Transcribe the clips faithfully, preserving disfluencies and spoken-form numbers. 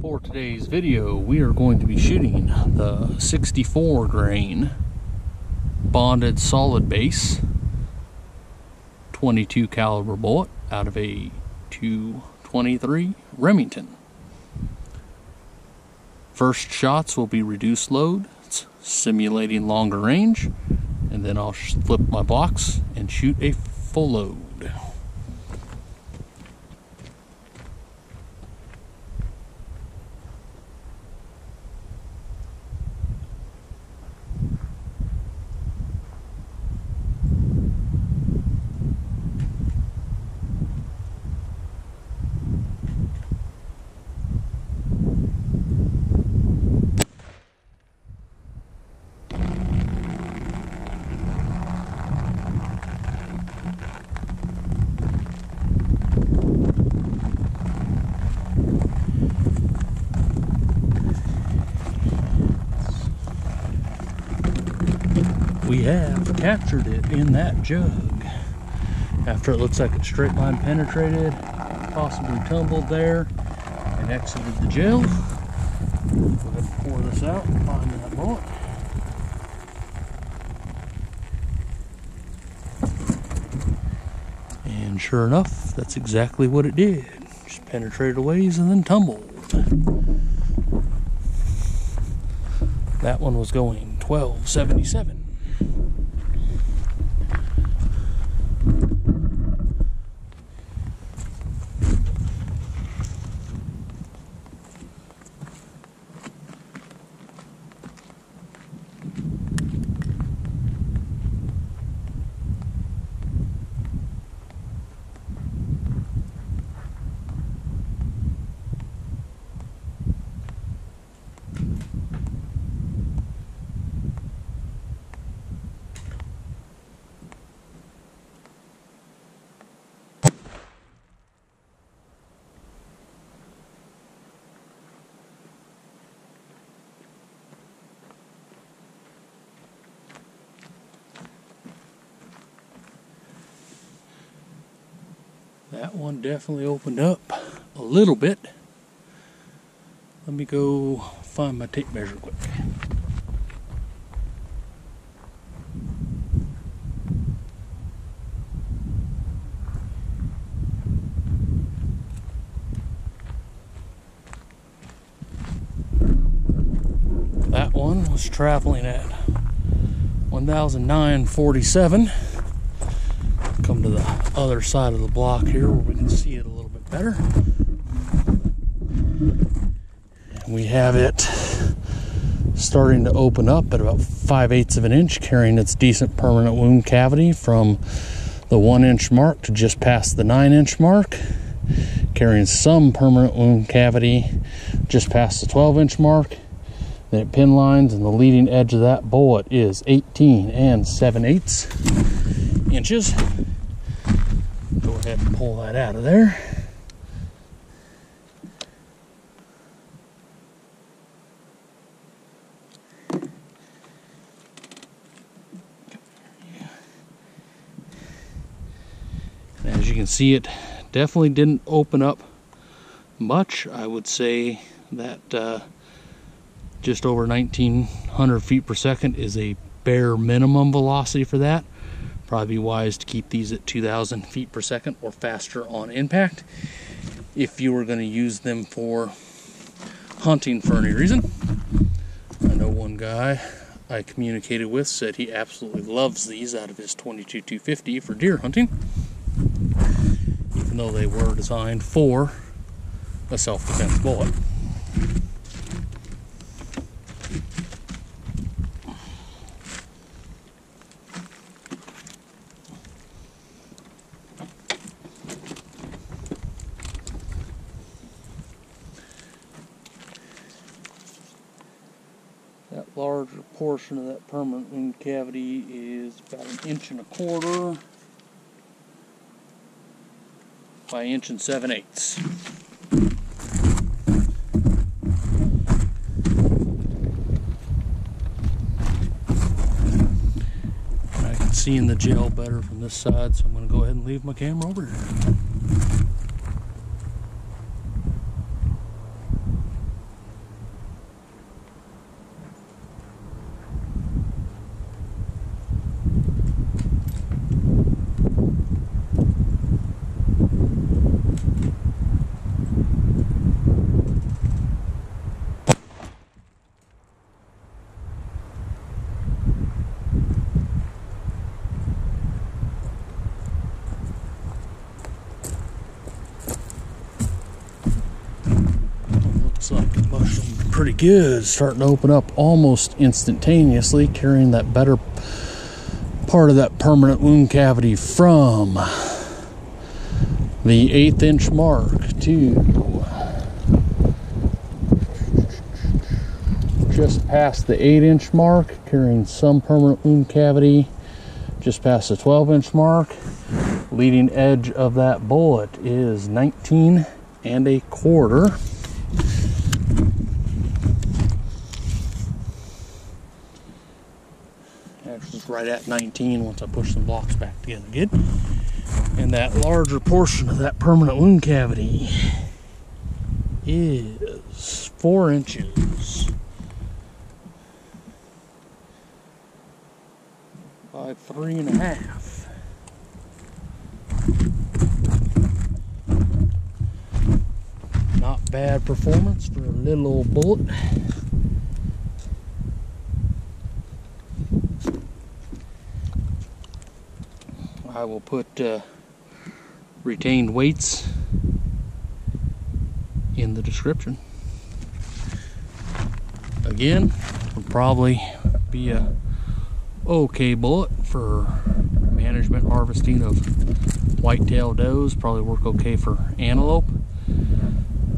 For today's video, we are going to be shooting the sixty-four grain bonded solid base twenty-two caliber bullet out of a two twenty-three Remington. First shots will be reduced loads, simulating longer range, and then I'll flip my box and shoot a full load. We have captured it in that jug. After it looks like a straight line penetrated, possibly tumbled there, and exited the gel. We'll pour this out and find that bullet. And sure enough, that's exactly what it did. Just penetrated a ways and then tumbled. That one was going twelve seventy-seven. That one definitely opened up a little bit. Let me go find my tape measure quick. That one was traveling at one thousand nine forty-seven. Come to the other side of the block here where we can see it a little bit better. And we have it starting to open up at about five eighths of an inch, carrying its decent permanent wound cavity from the one inch mark to just past the nine inch mark, carrying some permanent wound cavity just past the twelve inch mark. Then it pin lines, and the leading edge of that bullet is eighteen and seven eighths inches. Go ahead and pull that out of there. And as you can see, it definitely didn't open up much. I would say that uh, just over nineteen hundred feet per second is a bare minimum velocity for that. Probably be wise to keep these at two thousand feet per second or faster on impact if you were going to use them for hunting for any reason. I know one guy I communicated with said he absolutely loves these out of his twenty-two two fifty for deer hunting, even though they were designed for a self-defense bullet. That larger portion of that permanent wound cavity is about an inch and a quarter by an inch and seven eighths. And I can see in the gel better from this side, so I'm going to go ahead and leave my camera over here. Looks like the mushroom pretty good. It's starting to open up almost instantaneously, carrying that better part of that permanent wound cavity from the eighth inch mark to just past the eight inch mark, carrying some permanent wound cavity, just past the twelve inch mark. Leading edge of that bullet is nineteen and a quarter. Actually, it's right at nineteen once I push the blocks back together good. And that larger portion of that permanent wound cavity is four inches by three and a half. Not bad performance for a little old bullet. I will put uh, retained weights in the description. Again, will probably be a okay bullet for management harvesting of whitetail does. Probably work okay for antelope.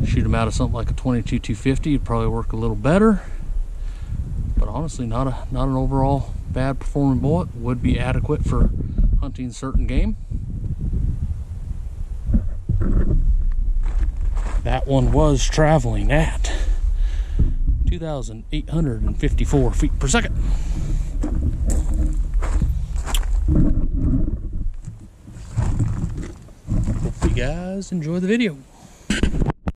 Shoot them out of something like a twenty-two two fifty, it'd probably work a little better. But honestly, not a not an overall bad performing bullet. Would be adequate for hunting certain game. That one was traveling at two thousand eight hundred fifty-four feet per second. Hope you guys enjoy the video.